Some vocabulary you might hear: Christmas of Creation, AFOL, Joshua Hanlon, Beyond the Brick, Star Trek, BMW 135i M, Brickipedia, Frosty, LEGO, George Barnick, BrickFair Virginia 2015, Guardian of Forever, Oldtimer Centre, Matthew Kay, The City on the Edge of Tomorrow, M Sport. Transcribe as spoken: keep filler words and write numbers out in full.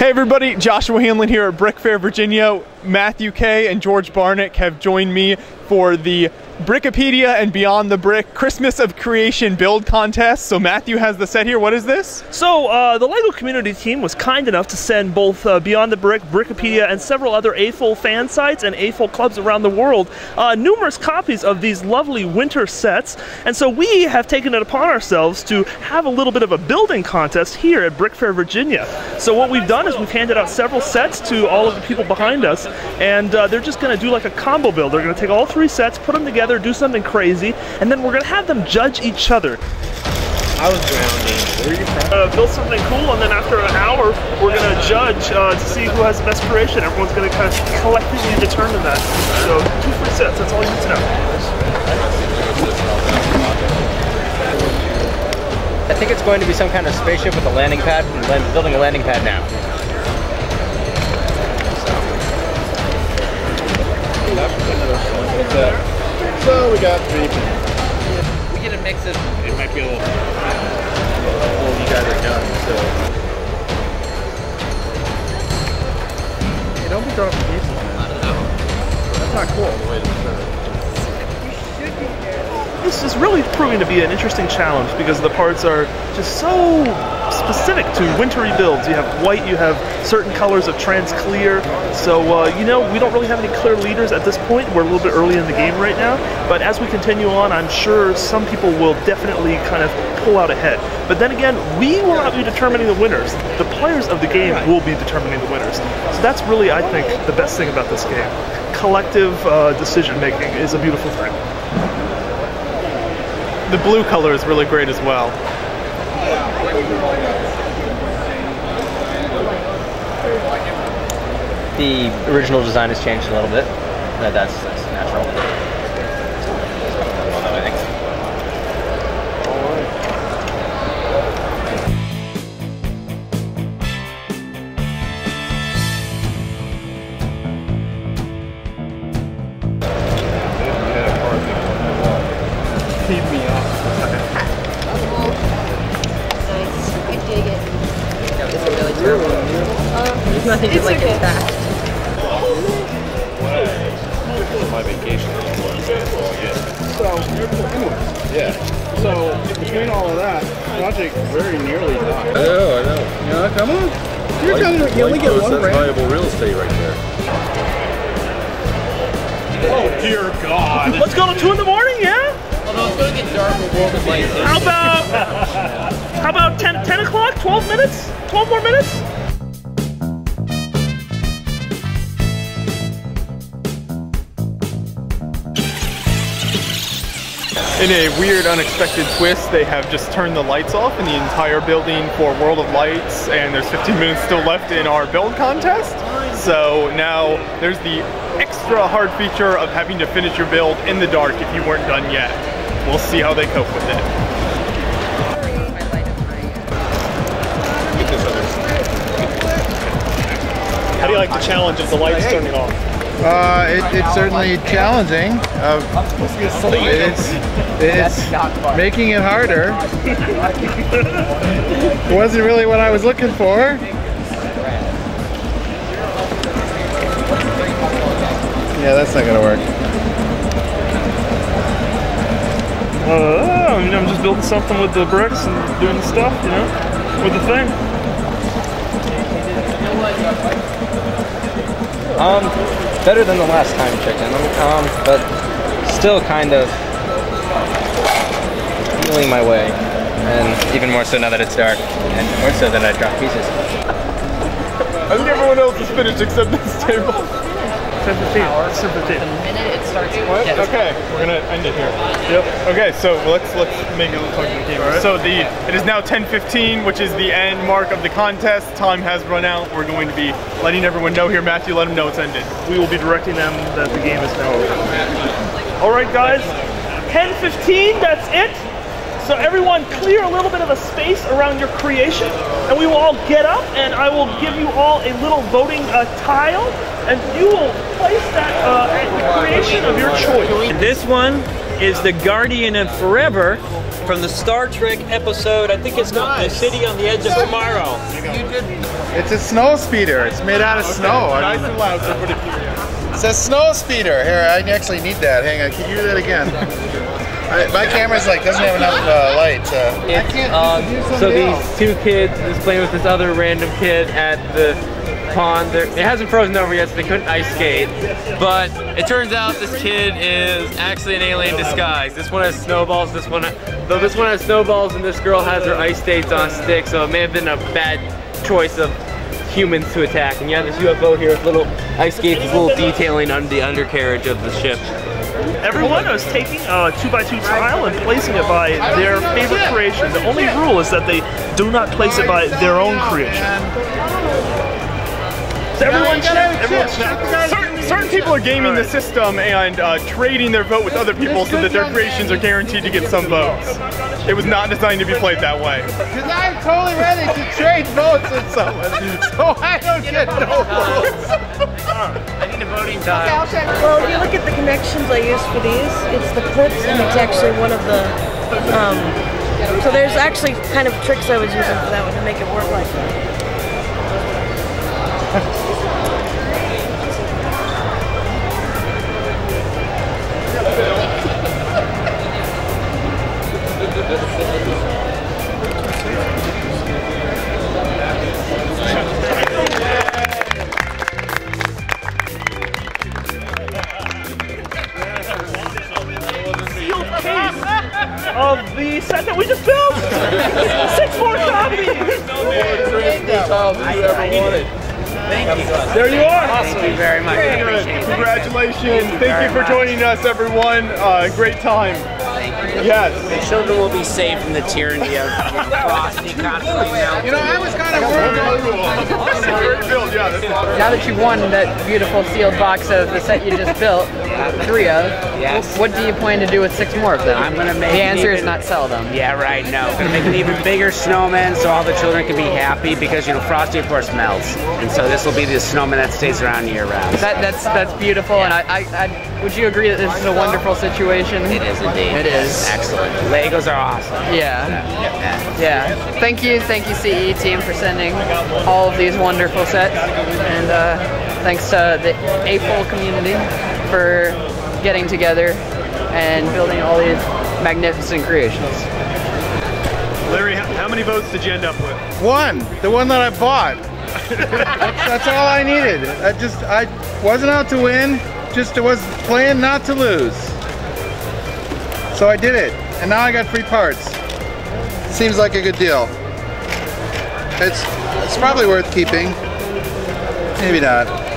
Hey everybody, Joshua Hanlon here at BrickFair Virginia. Matthew Kay and George Barnick have joined me for the Brickipedia and Beyond the Brick Christmas of Creation build contest. So Matthew has the set here. What is this? So uh, the LEGO community team was kind enough to send both uh, Beyond the Brick, Brickipedia, and several other A F O L fan sites and A F O L clubs around the world uh, numerous copies of these lovely winter sets. And so we have taken it upon ourselves to have a little bit of a building contest here at BrickFair Virginia. So what we've done is we've handed out several sets to all of the people behind us, and uh, they're just going to do like a combo build. They're going to take all three sets, put them together, do something crazy, and then we're going to have them judge each other. I was drowning. Uh, build something cool, and then after an hour, we're going to judge uh, to see who has the best creation. Everyone's going to kind of collectively determine that. So two free sets, that's all you need to know. I think it's going to be some kind of spaceship with a landing pad. I'm building a landing pad now. That's it. So we got three. We get a mix of. It might be a little. Well, you guys are done, so. Hey, don't be drawing from these ones. I don't know. That's not cool. You should be there. This is really proving to be an interesting challenge because the parts are just so specific to wintry builds. You have white, you have certain colors of trans clear. So, uh, you know, we don't really have any clear leaders at this point. We're a little bit early in the game right now. But as we continue on, I'm sure some people will definitely kind of pull out ahead. But then again, we will not be determining the winners. The players of the game will be determining the winners. So that's really, I think, the best thing about this game. Collective uh, decision-making is a beautiful thing. The blue color is really great as well. The original design has changed a little bit. No, that's, that's natural. There's nothing to like okay. It back. My vacation so yeah. So between all of that, project very nearly done. I know, I know. You know, come on. You're like, trying to you only like get one brand. Valuable real estate right there. Oh dear God. Let's go to two in the morning, yeah? Although it's gonna get dark, we'll roll the lights. How about how about ten ten o'clock? Twelve minutes? Twelve more minutes? In a weird, unexpected twist, they have just turned the lights off in the entire building for World of Lights, and there's fifteen minutes still left in our build contest. So now there's the extra hard feature of having to finish your build in the dark if you weren't done yet. We'll see how they cope with it. How do you like the challenge of the lights turning off? Uh, it, it's certainly challenging. Uh, it's it's making it harder. It wasn't really what I was looking for. Yeah, that's not gonna work. Uh, I mean, I'm just building something with the bricks and doing the stuff, you know, with the thing. Um. Better than the last time chicken, um, but still kind of feeling my way. And even more so now that it's dark, and more so that I dropped pieces. I think everyone else is finished except this table. seven fifteen. seven fifteen. The minute it starts, what? Okay, we're gonna end it here. Yep. Okay, so let's let's make it look like the game. Right? So the it is now ten fifteen, which is the end mark of the contest. Time has run out. We're going to be letting everyone know here. Matthew, let them know it's ended. We will be directing them that the game is now over. All right, guys. ten fifteen. That's it. So everyone clear a little bit of a space around your creation, and we will all get up, and I will give you all a little voting uh, tile, and you will place that uh, at the creation of your choice. This one is the Guardian of Forever from the Star Trek episode. I think it's called The City on the Edge of Tomorrow. You did. It's a snow speeder. It's made out of okay. snow. Nice and loud, so pretty curious. It's a snow speeder. Here, I actually need that. Hang on, can you do that again? I, my camera's like doesn't have enough uh, light. So, I can't, um, so these else. two kids just playing with this other random kid at the pond. They're, it hasn't frozen over yet, so they couldn't ice skate. But it turns out this kid is actually an alien disguise. This one has snowballs. This one, though, this one has snowballs, and this girl has her ice skates on sticks. So it may have been a bad choice of humans to attack. And yeah, this U F O here with little ice skates, little detailing under the undercarriage of the ship. Everyone is taking a two by two tile and placing it by their favorite creation. The only rule is that they do not place it by their own creation. So everyone check, everyone check. Certain, certain people are gaming the system and uh, trading their vote with other people so that their creations are guaranteed to get some votes. It was not designed to be played that way. Because I'm totally ready to trade votes with someone, so I don't get no votes. I need a voting time. Well, if you look at the connections I use for these, it's the clips and it's actually one of the, um, so there's actually kind of tricks I was using for that one to make it work like that. Of the set that we just built! Six more copies! No more Thank you. There you are! Awesome. Thank you very much. Congratulations. Congratulations. Thank you, Thank you for much. joining us, everyone. Uh, great time. Yes. The children will be saved from the tyranny of Frosty constantly now. You know, I was kind of worried about it. Now that you've won that beautiful sealed box of the set you just built, three of, yes. what do you plan to do with six more of them? I'm gonna make the answer even, is not sell them. Yeah, right, no. I'm gonna make an even bigger snowman so all the children can be happy because, you know, Frosty, of course, melts. And so this will be the snowman that stays around year round. That, that's, that's beautiful, yeah. and I, I, I would you agree that this is a wonderful situation? It is indeed. It is. Excellent. Legos are awesome. Yeah. Yeah. yeah. Thank you, thank you C E team for sending all of these wonderful sets. And uh, thanks to the A F O L community for getting together and building all these magnificent creations. Larry, how many votes did you end up with? One. The one that I bought. That's, that's all I needed. I just, I wasn't out to win, just was playing not to lose. So I did it, and now I got free parts. Seems like a good deal. It's, it's probably worth keeping. Maybe not.